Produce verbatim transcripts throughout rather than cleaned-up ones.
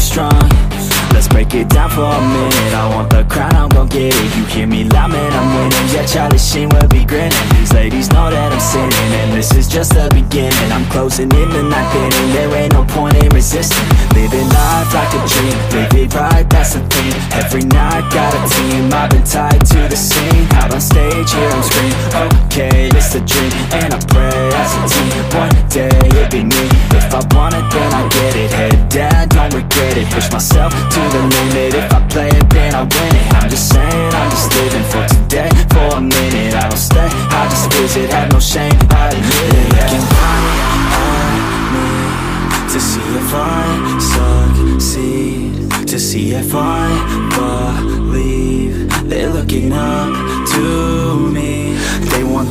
strong. Let's break it down for a minute. I want the crown, I'm gon' get it. You hear me loud, man, I'm winning. Yeah, Charlie Sheen will be grinning. These ladies know that I'm sinning, and this is just the beginning. I'm closing in the ninth inning. There ain't no point in resisting. Living life like a dream, live it right, that's the thing. Every night, got a team, I've been tied to the scene. Out on stage, here I'm screaming, okay, it's a dream. And I pray as a team, one day it'd be me. If I want it, then I get it. Head down, don't regret it. Push myself to the limit. If I play it, then I win it. I'm just saying, I'm just living for today, for a minute. I don't stay, I just visit, have no shame, I admit it. Looking right at me to see if I succeed, to see if I believe. They're looking up to me. They want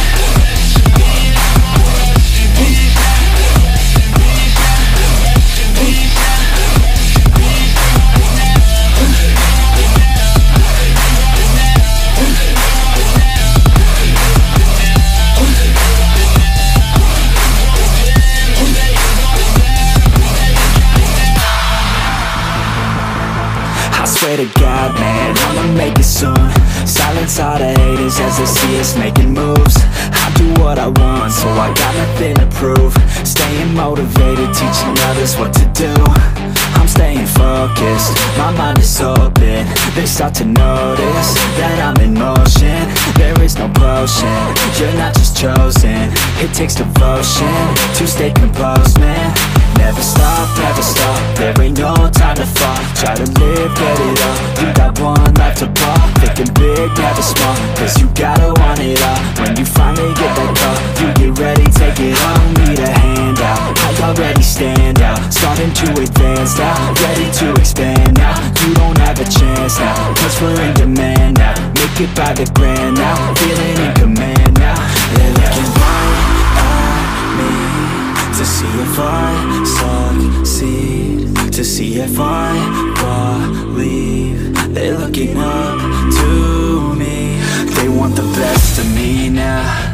Swear to God, man, I'ma make it soon. Silence all the haters as they see us making moves. I do what I want, so I got nothing to prove. Staying motivated, teaching others what to do. I'm staying focused, my mind is open. They start to notice that I'm in motion. There is no potion, you're not just chosen. It takes devotion to stay composed, man. Never stop, never stop, there ain't no time to fall. Try to live, get it up, you got one life to pop. Thinking big, never small, cause you gotta want it all. When you finally get that call, you get ready, take it on. Need a handout, I already stand out. Starting to advance now, ready to expand now. You don't have a chance now, cause we're in demand now. Make it by the grand now, feeling in command now. They're looking right at me to see if I succeed, to see if I believe. They're looking up to me. They want the best of me now,